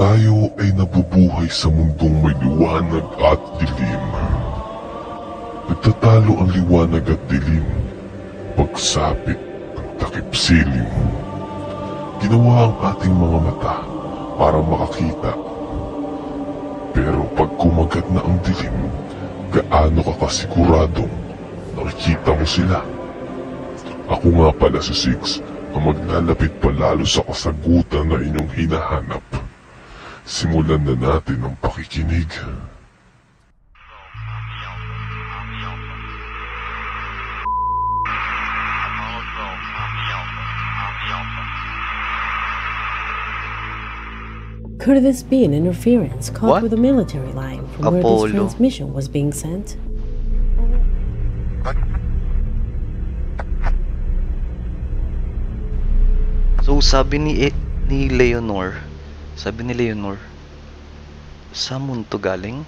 Tayo ay nabubuhay sa mundong may liwanag at dilim. Nagtatalo ang liwanag at dilim, pagsapit ang takip-silim. Ginawa ang ating mga mata para makakita. Pero pag kumagat na ang dilim, gaano ka kasiguradong nakikita mo sila? Ako nga pala si Six, ang maglalapit palalo sa kasagutan na inyong hinahanap. Simulan na natin ang pakikinig. Could this be an interference caught with a military line from where this transmission was being sent? So sabi ni Leonore, sa mundo galing?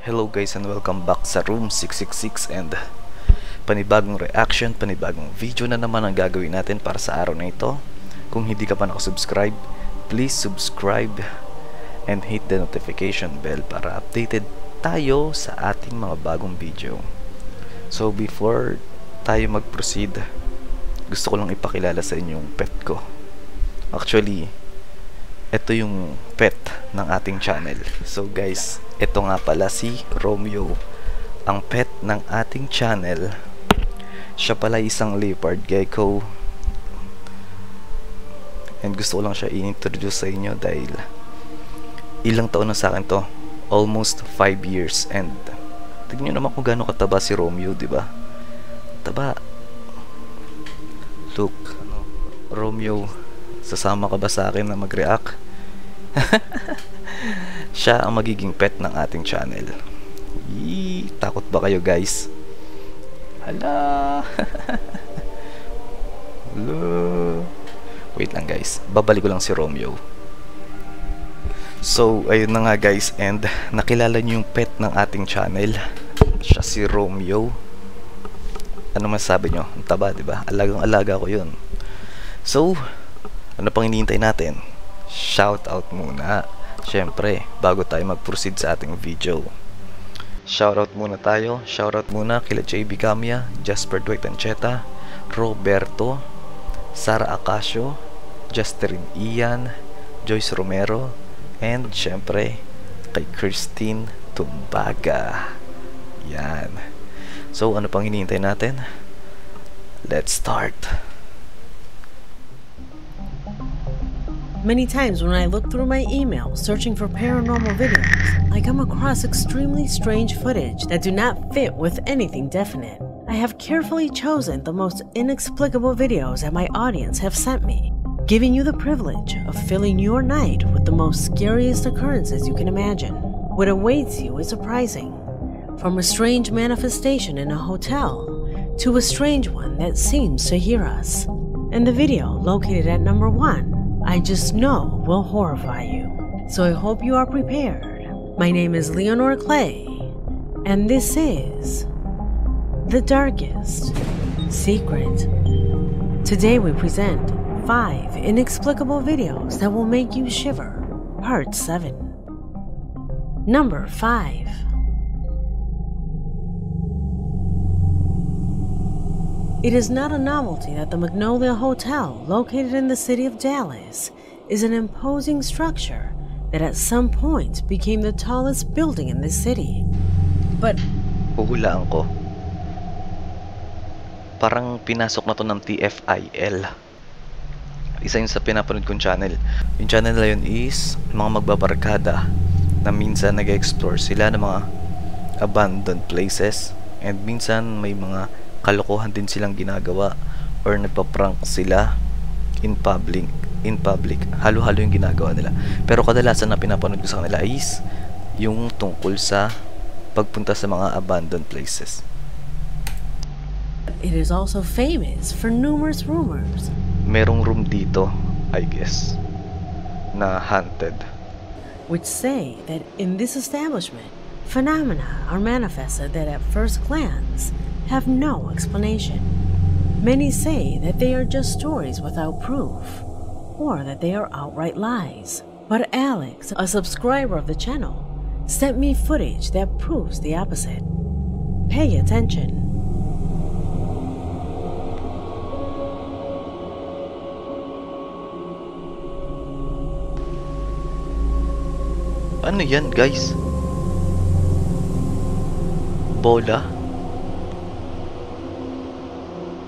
Hello guys and welcome back sa Room 666 and panibagong reaction, panibagong video na naman ang gagawin natin para sa araw na ito. Kung hindi ka pa nakasubscribe, please subscribe and hit the notification bell para updated tayo sa ating mga bagong video. So before tayo mag-proceed, gusto ko lang ipakilala sa inyong pet ko. Actually, ito yung pet ng ating channel. So guys, ito nga pala si Romeo, ang pet ng ating channel. Siya pala isang leopard gecko and gusto ko lang siya i-introduce sa inyo dahil ilang taon na sa akin to, almost 5 years and tignan nyo naman kung gaano kataba si Romeo, diba? Taba. Look, Romeo, sasama ka ba sa akin na mag-react? Siya ang magiging pet ng ating channel. Yee, takot ba kayo guys? Hala. Wait lang guys, babalik ko lang si Romeo. So, ayun na nga guys, and nakilala niyo yung pet ng ating channel. Siya si Romeo. Ano masabi nyo? Ang taba, diba? Alagang-alaga ko yun. So, ano pang hinihintay natin? Shoutout muna. Siyempre, bago tayo mag-proceed sa ating video. Shoutout muna tayo. Shoutout muna kila JB Gamia, Jasper Dwight Ancheta, Roberto, Sara Acacio, Justin Ian, Joyce Romero, and syempre kay Christine Tumbaga. Yan. So ano pang hinihintay natin? Let's start. Many times when I look through my email searching for paranormal videos, I come across extremely strange footage that do not fit with anything definite. I have carefully chosen the most inexplicable videos that my audience have sent me, giving you the privilege of filling your night with the most scariest occurrences you can imagine. What awaits you is surprising. From a strange manifestation in a hotel to a strange one that seems to hear us. And the video located at number 1, I just know will horrify you. So I hope you are prepared. My name is Leonore Clay, and this is The Darkest Secret. Today we present 5 inexplicable videos that will make you shiver, part 7. Number 5. It is not a novelty that the Magnolia Hotel, located in the city of Dallas, is an imposing structure that at some point became the tallest building in this city. But huhulaan ko. Parang pinasok na to ng TFIL. Isa yun sa pinapanood kong channel. Yung channel na yun is mga magbabarkada na minsan nag-explore sila ng mga abandoned places and minsan may mga kalokohan din silang ginagawa or nagpa-prank sila in public. Halo-halo yung ginagawa nila, pero kadalasan na pinapanood ko sa kanila is yung tungkol sa pagpunta sa mga abandoned places. It is also famous for numerous rumors. Merong room dito, I guess, na haunted, which say that in this establishment, phenomena are manifested that at first glance have no explanation. Many say that they are just stories without proof, or that they are outright lies. But Alex, a subscriber of the channel, sent me footage that proves the opposite. Pay attention. Ano yan, guys? Bola?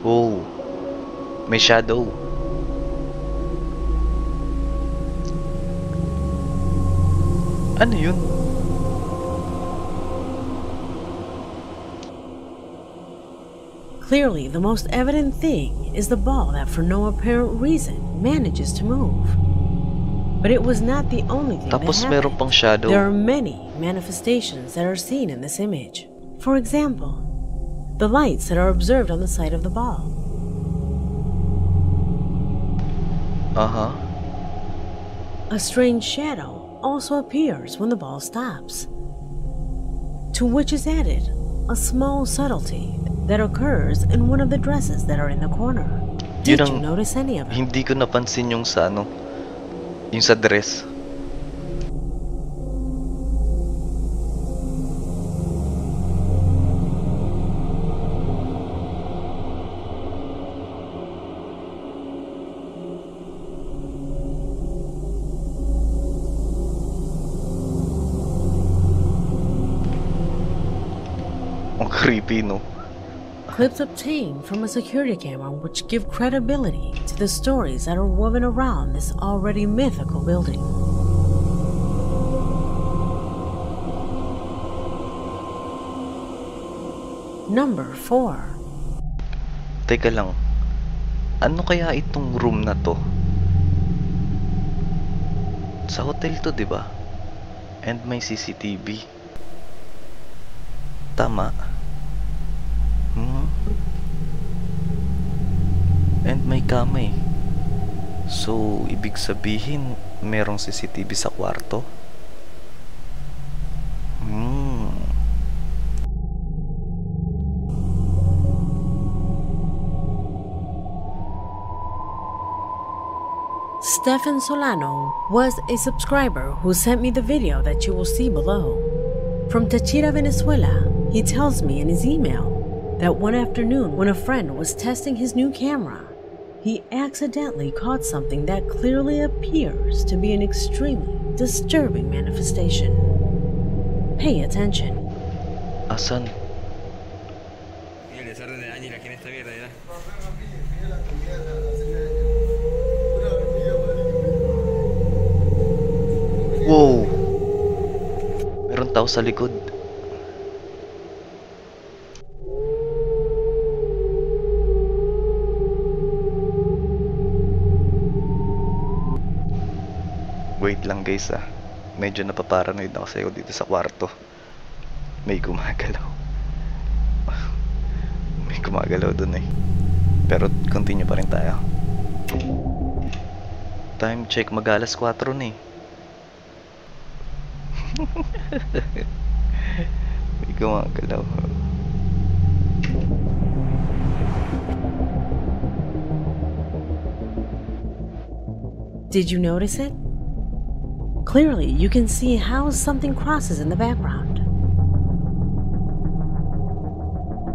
Oh, may shadow. Ano yun? Clearly, the most evident thing is the ball that for no apparent reason manages to move. But it was not the only thing that happened. Pang shadow. There are many manifestations that are seen in this image. For example, the lights that are observed on the side of the ball. A strange shadow also appears when the ball stops, to which is added a small subtlety that occurs in one of the dresses that are in the corner. Did you notice any of it? Hindi ko napansin yung sa ano. Yung sa dress. Ang creepy, no? Clips obtained from a security camera which give credibility to the stories that are woven around this already mythical building. Number 4. Teka lang. Ano kaya itong room na to? Sa hotel to, di ba? And may CCTV. Tama. And may kama eh. So, ibig sabihin merong CCTV sa kwarto? Stephen Solano was a subscriber who sent me the video that you will see below. From Tachira, Venezuela, he tells me in his email that one afternoon when a friend was testing his new camera, he accidentally caught something that clearly appears to be an extremely disturbing manifestation. Pay attention. Asan? Wow! Meron tao sa likod. Wait lang guys ah, medyo napaparanoid ako sa'yo dito sa kwarto. May gumagalaw. May gumagalaw dun eh. Pero continue pa rin tayo. Time check, mag-alas 4 na eh. May gumagalaw. Did you notice it? Clearly, you can see how something crosses in the background.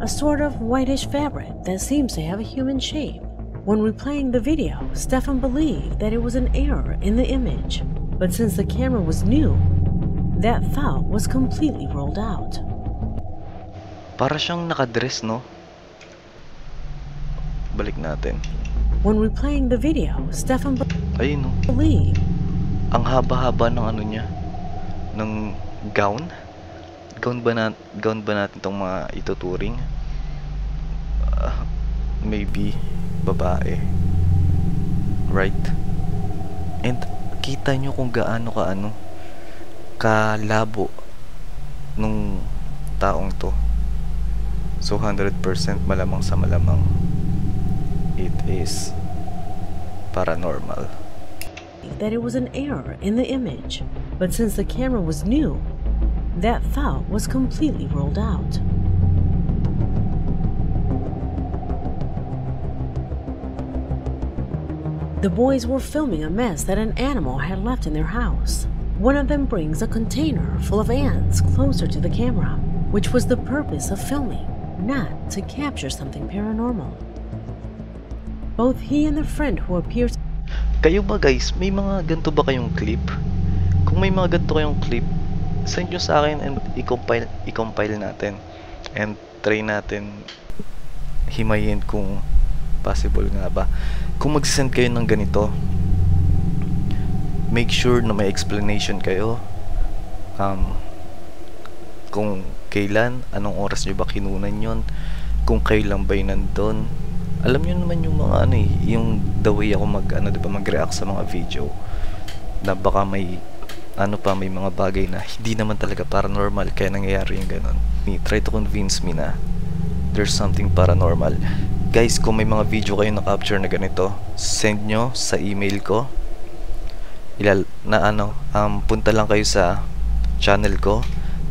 A sort of whitish fabric that seems to have a human shape. When replaying the video, Stefan believed that it was an error in the image, but since the camera was new, that thought was completely rolled out. Para siyang nakadress, no? Balik natin. When replaying the video, Stefan believed. Ang haba-haba ng ano niya, ng gown? Gown ba natin itong mga ituturing? Maybe babae. Right? And kita nyo kung gaano ka ano, kalabo nung taong to. So 100% malamang sa malamang it is paranormal. That it was an error in the image, but since the camera was new, that thought was completely rolled out. The boys were filming a mess that an animal had left in their house. One of them brings a container full of ants closer to the camera, which was the purpose of filming, not to capture something paranormal. Both he and the friend who appeared. Kayo ba guys, may mga ganito ba kayong clip? Kung may mga ganito kayong clip, send nyo sa akin and i-compile natin and try natin himayin kung possible nga ba. Kung magsisend kayo ng ganito, make sure na may explanation kayo, kung kailan, anong oras nyo ba kinunan yon, kung kailan ba yun nandun. Alam nyo naman yung mga ano eh, yung the way ako mag-react sa mga video na baka may ano pa, may mga bagay na hindi naman talaga paranormal kaya nangyayari yung ganun. Try to convince me na there's something paranormal. Guys, kung may mga video kayo na capture na ganito, send nyo sa email ko. Punta lang kayo sa channel ko,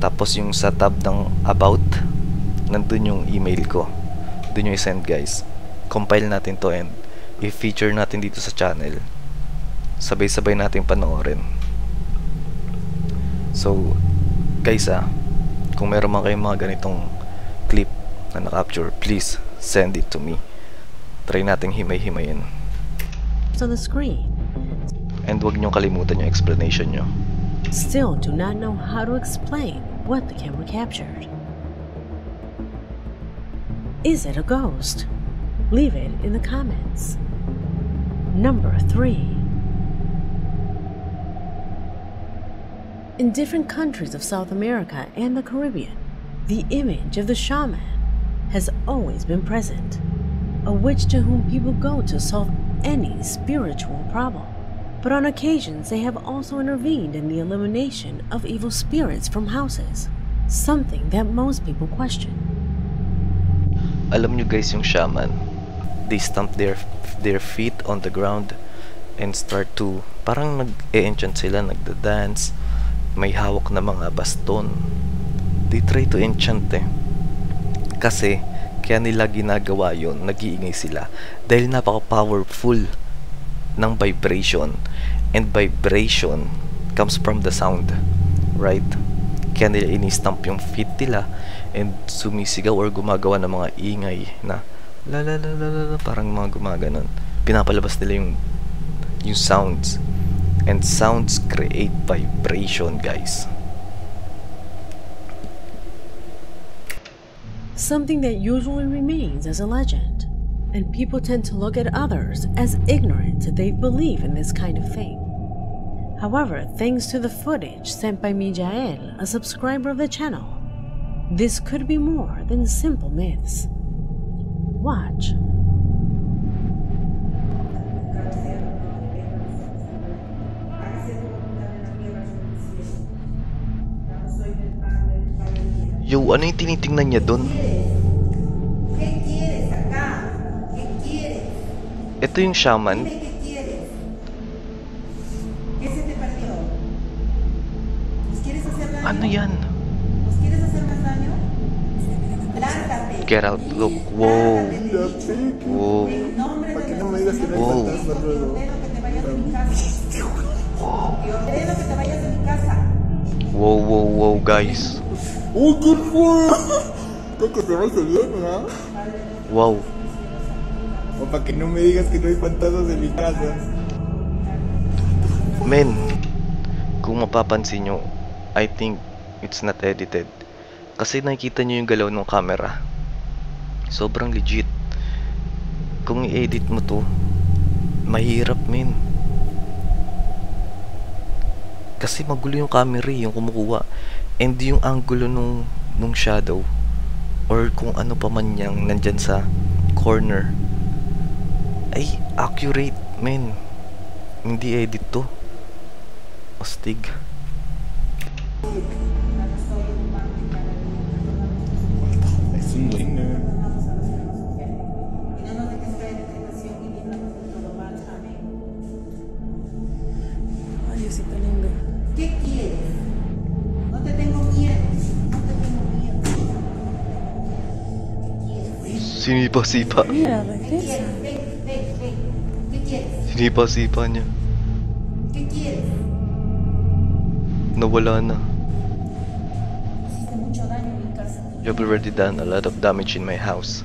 tapos yung sa tab ng about, nandun yung email ko, dun yung i-send guys. Compile natin to and i-feature natin dito sa channel, sabay-sabay natin panoorin. So guys, kung meron man kayong mga ganitong clip na na-capture, please send it to me. Try nating himay-himayin. It's on the screen. And wag niyong kalimutan yung explanation nyo. Still do not know how to explain what the camera captured. Is it a ghost? Leave it in the comments. Number 3. In different countries of South America and the Caribbean, the image of the shaman has always been present, a witch to whom people go to solve any spiritual problem. But on occasions, they have also intervened in the elimination of evil spirits from houses, something that most people question. Alam nyo guys, yung shaman, they stamp their feet on the ground and start to, parang nag-e-enchant sila, nagda-dance, may hawak na mga baston. They try to enchant eh. Kasi, kaya nila ginagawa yun, nag-iingay sila, dahil napaka-powerful ng vibration, and vibration comes from the sound, right? Kaya nila ini-stamp yung feet nila and sumisigaw or gumagawa ng mga ingay na la la la la la, parang mga gumaganon. Pinapalabas nila yung sounds, and sounds create vibration, guys. Something that usually remains as a legend, and people tend to look at others as ignorant that they believe in this kind of thing. However, thanks to the footage sent by Mijael, a subscriber of the channel, this could be more than simple myths. Watch. Yo, ano yung tinitingnan niya dun? Ito yung shaman. Ano yan? Get out, look, whoa, whoa, whoa, whoa, whoa, whoa, guys. Oh, good work. Wow. Men, kung mapapansin nyo, I think it's not edited. Kasi nakikita nyo yung galaw ng camera. Sobrang legit. Kung i-edit mo to, mahirap men. Kasi magulo yung camera yung kumukuha. And yung angulo nung shadow. Or kung ano pa man yung nandyan sa corner. Ay, accurate men. Hindi edit to. Astig. Sinipa-sipa. Sinipasipa niya. Nawala na. You've already done a lot of damage in my house.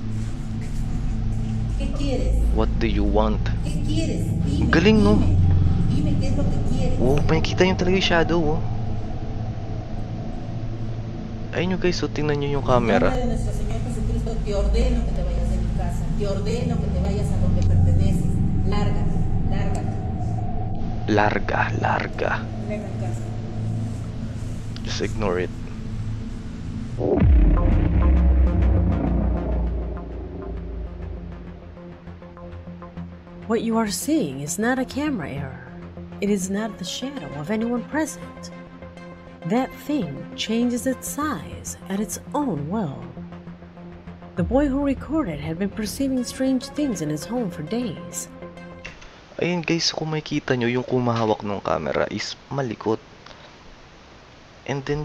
What do you want? Galing no? Oh, makikita niyo talaga yung shadow oh. Ayun nyo guys, so tingnan nyo yung camera. Larga. Just ignore it. What you are seeing is not a camera error. It is not the shadow of anyone present. That thing changes its size at its own will. The boy who recorded had been perceiving strange things in his home for days. Ayun guys, kung makikita nyo, yung kumahawak ng camera is malikot. And then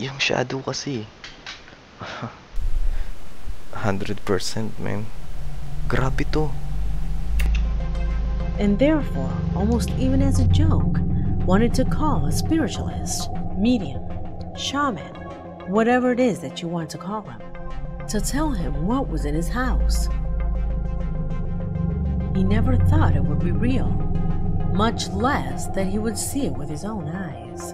yung shadow kasi. 100% man. Grabe to. And therefore, almost even as a joke, wanted to call a spiritualist, medium, shaman, whatever it is that you want to call him, to tell him what was in his house. He never thought it would be real, much less that he would see it with his own eyes.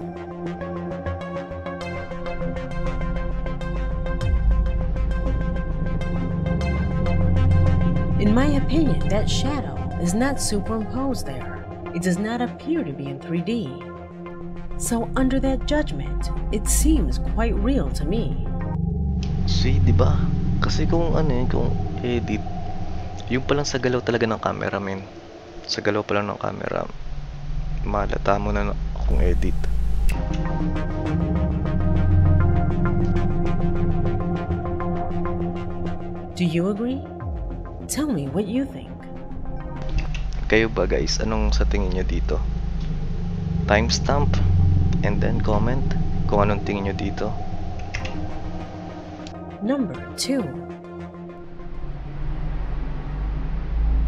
In my opinion, that shadow is not superimposed there. It does not appear to be in 3D. So under that judgment, it seems quite real to me. See, di ba? Kasi kung ano yun, kung edit, yung palang sa galaw talaga ng camera, man. Sa galaw pa lang ng camera, malata mo na akong edit. Do you agree? Tell me what you think. Kayo ba guys, anong sa tingin nyo dito? Timestamp and then comment kung anong tingin nyo dito. Number 2.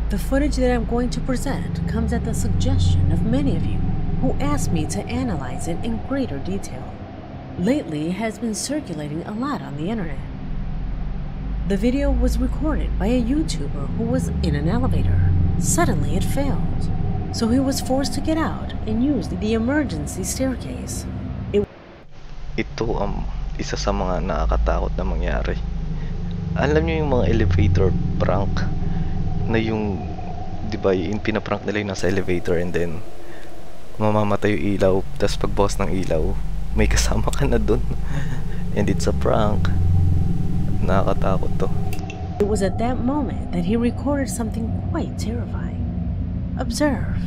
The footage that I'm going to present comes at the suggestion of many of you who asked me to analyze it in greater detail. Lately, it has been circulating a lot on the internet. The video was recorded by a YouTuber who was in an elevator. Suddenly it failed, so he was forced to get out and use the emergency staircase. Ito ang isa sa mga nakakatakot na mangyari. Alam niyo yung mga elevator prank na yung, di ba, yung pinaprank nila yung nasa elevator and then mamamatay yung ilaw, tapos pagbawas ng ilaw, may kasama ka na dun. And it's a prank. Nakakatakot to. It was at that moment that he recorded something quite terrifying. Observe.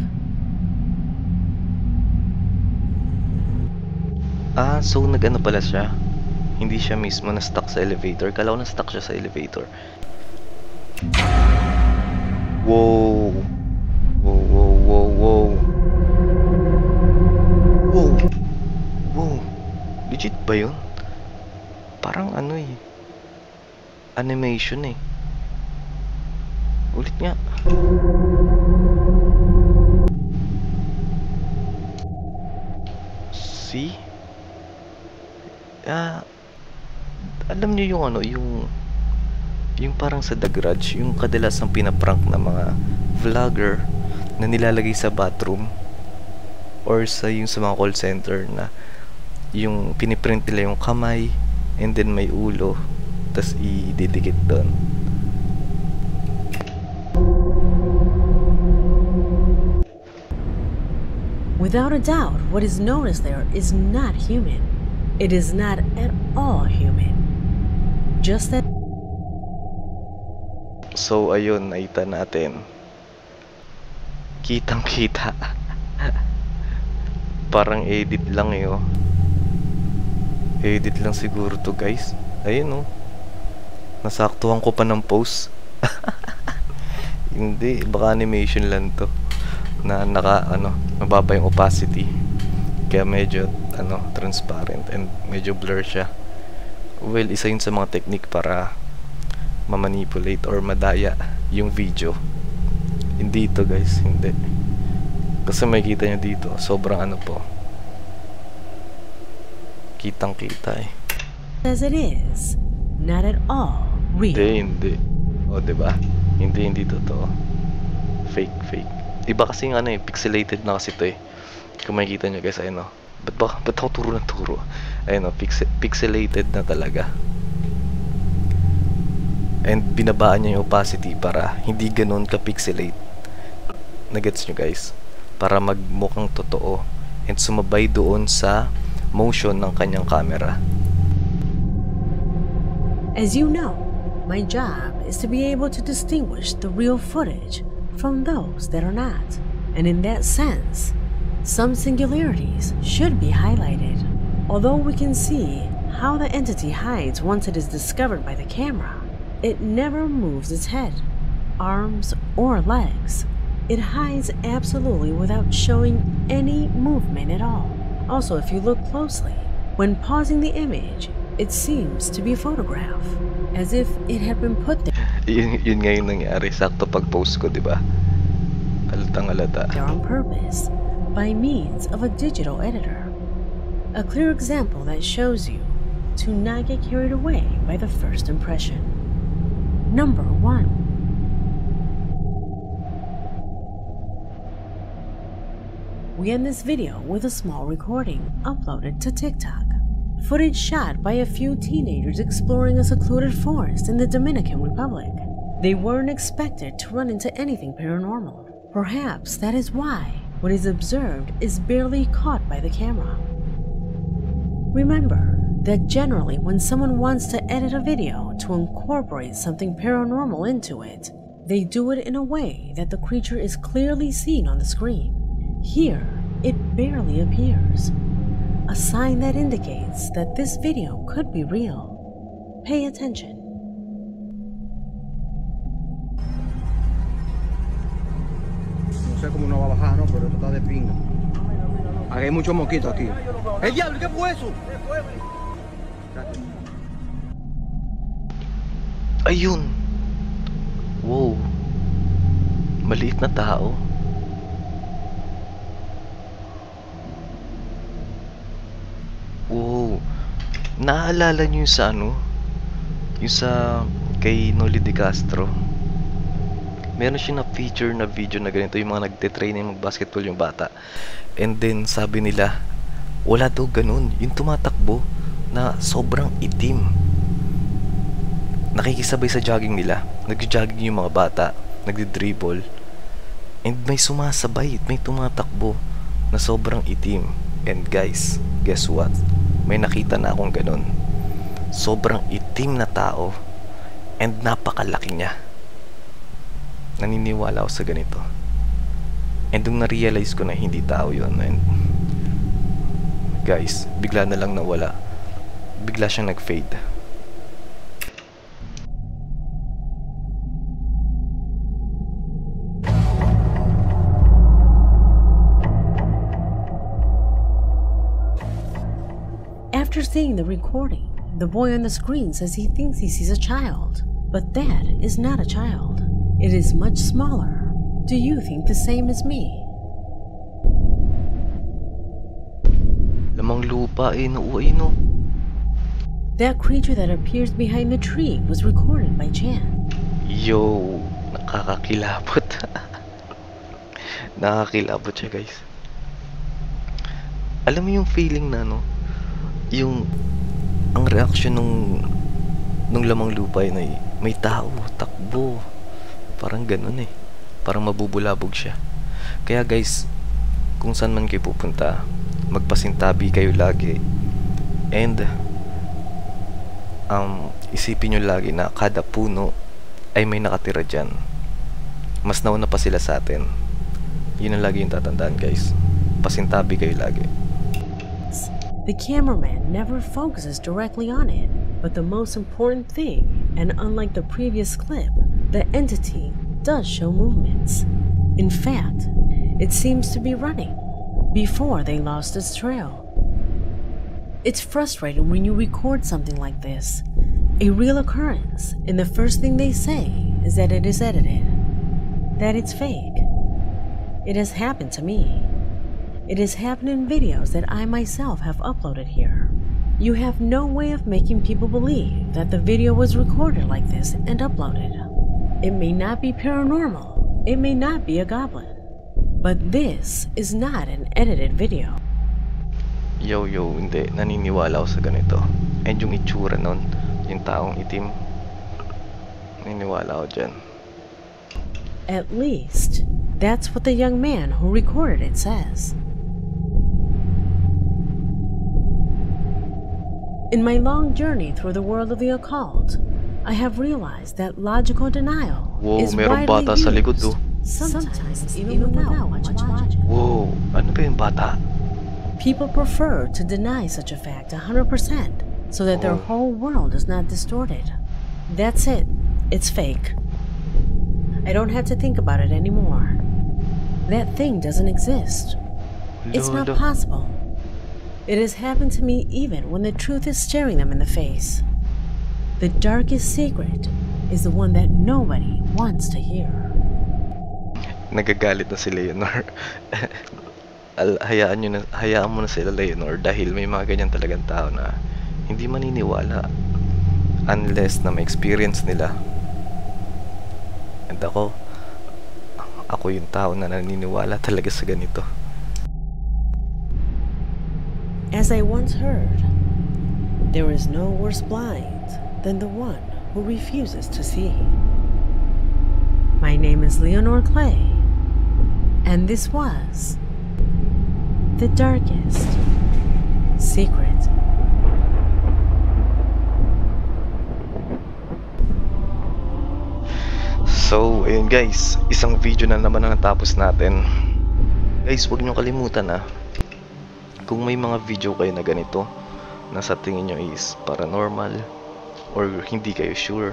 Ah, so nag-ano pala siya? Hindi siya mismo na-stuck sa elevator. Kala ko na-stuck siya sa elevator. Whoa. Whoa. Legit ba yun? Parang ano eh. Animation eh. Ulit nga. See? Alam niyo yung ano, yung parang sa The Grudge, yung kadalasang pinaprank na mga vlogger na nilalagay sa bathroom or sa yung sa mga call center na yung piniprint nila yung kamay and then may ulo. Tas i-dedicate doon. Without a doubt, what is known as there is not human. It is not at all human. Just that. So ayun, nakita natin. Kitang-kita. Parang edit lang 'yo. Edit lang siguro to, guys. Ayun oh. Nasaktuhan ko pa ng pose. Hindi, baka animation lang to na mababa yung opacity kaya medyo transparent and medyo blur siya. Well, isa yun sa mga technique para ma-manipulate or madaya yung video. Hindi ito guys, hindi. Kasi makikita nyo dito, sobrang ano po. Kitang kita eh. As it is, not at all real. Hindi. O diba? Hindi totoo. Fake. Iba kasi nga ano eh, pixelated na kasi ito eh. Kung makikita nyo guys, ayun o. Ba't ako turo ng turo? Ayun o, pixelated na talaga. And binabaan niya yung opacity para hindi ganun ka-pixelate. Nagets nyo guys? Para magmukhang totoo. And sumabay doon sa motion ng kanyang camera. As you know, my job is to be able to distinguish the real footage from those that are not, and in that sense, some singularities should be highlighted. Although we can see how the entity hides once it is discovered by the camera, it never moves its head, arms, or legs. It hides absolutely without showing any movement at all. Also, if you look closely, when pausing the image, it seems to be a photograph, as if it had been put there. Yun nga yung nangyari, sakto pag-post ko, diba? Halatang-halata. On purpose, by means of a digital editor. A clear example that shows you to not get carried away by the first impression. Number 1. We end this video with a small recording uploaded to TikTok. Footage shot by a few teenagers exploring a secluded forest in the Dominican Republic. They weren't expected to run into anything paranormal. Perhaps that is why what is observed is barely caught by the camera. Remember that generally when someone wants to edit a video to incorporate something paranormal into it, they do it in a way that the creature is clearly seen on the screen. Here, it barely appears. A sign that indicates that this video could be real. Pay attention. No sé cómo no va a bajar, ¿no? Pero esto está de pinga. Hay muchos mosquitos aquí. ¡El diablo! ¿Qué fue eso? Ayun. Wow. Maliit na tao. Wow, naalala nyo yung sa ano? Yung sa kay Noli de Castro. Meron siya na feature na video na ganito. Yung mga nagte-train yung mag-basketball yung bata. And then sabi nila, wala daw ganun. Yung tumatakbo na sobrang itim. Nakikisabay sa jogging nila. Nag-jogging yung mga bata. Nagdi-dribble. And may sumasabay. May tumatakbo na sobrang itim. And guys, guess what? May nakita na akong ganun. Sobrang itim na tao and napakalaki niya. Naniniwala ako sa ganito. And nung na-realize ko na hindi tao yun, and guys, bigla na lang nawala. Bigla siyang nag-fade. After seeing the recording, the boy on the screen says he thinks he sees a child, but that is not a child. It is much smaller. Do you think the same as me? Lamang lupa eh, nauwi no. That creature that appears behind the tree was recorded by chance. Yo, nakakakilabot. Nakakilabot siya guys. Alam mo yung feeling na no? Yung ang reaction nung lamang lupa yun ay may tao, takbo, parang ganun eh, parang mabubulabog siya. Kaya guys, kung saan man kayo pupunta, magpasintabi kayo lagi, and isipin nyo lagi na kada puno ay may nakatira dyan, mas nauna pa sila sa atin. Yun ang lagi yung tatandaan guys, pasintabi kayo lagi. The cameraman never focuses directly on it, but the most important thing, and unlike the previous clip, the entity does show movements. In fact, it seems to be running before they lost its trail. It's frustrating when you record something like this, a real occurrence, and the first thing they say is that it is edited, that it's fake. It has happened to me. It has happened in videos that I myself have uploaded here. You have no way of making people believe that the video was recorded like this and uploaded. It may not be paranormal, it may not be a goblin, but this is not an edited video. Yo, hindi. Naniniwala ako sa ganito. And yung itsura nun, yung taong itim, naniniwala ako dyan. At least, that's what the young man who recorded it says. In my long journey through the world of the occult, I have realized that logical denial is merong bata sa likod, oh. Sometimes even without much logic. Whoa, ano ba yung bata? People prefer to deny such a fact 100% so that their whole world is not distorted. That's it. It's fake. I don't have to think about it anymore. That thing doesn't exist. It's not possible. It has happened to me even when the truth is staring them in the face. The darkest secret is the one that nobody wants to hear. Nagagalit na si Leonore. Hayaan mo na sila, Leonore, dahil may mga ganyan talagang tao na hindi maniniwala unless na may experience nila. And ako yung tao na naniniwala talaga sa ganito. As I once heard, there is no worse blind than the one who refuses to see. My name is Leonore Clay, and this was The Darkest Secret. So, ayun guys, isang video na naman ang natapos natin. Guys, huwag nyo kalimutan kung may mga video kayo na ganito, na sa tingin nyo is paranormal, or hindi kayo sure,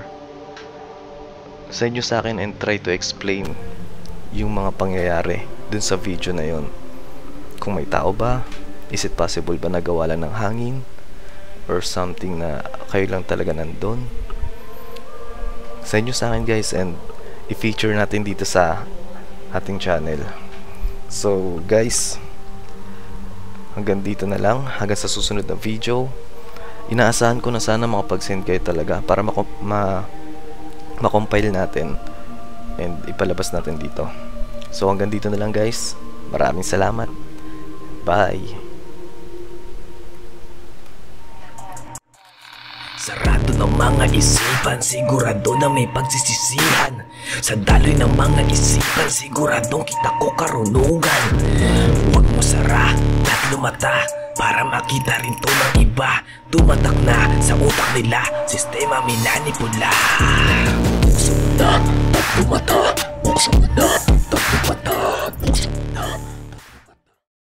send nyo sa akin and try to explain yung mga pangyayari dun sa video na yon. Kung may tao ba, is it possible ba nagawa lang ng hangin or something na kayo lang talaga nandun? Send nyo sa akin guys and i-feature natin dito sa ating channel. So guys, hanggang dito na lang, hanggang sa susunod na video. Inaasahan ko na sana makapag-send kayo talaga para makompile natin and ipalabas natin dito. So hanggang dito na lang guys, maraming salamat. Bye. Sarado ng mga isipan, sigurado na may pagsisisihan. Sa daloy ng mga isipan, siguradong kita ko karunungan. Huwag mo sara at lumata, para makita rin to ng iba. Tumatak na sa utak nila, sistema minanipula. Puso na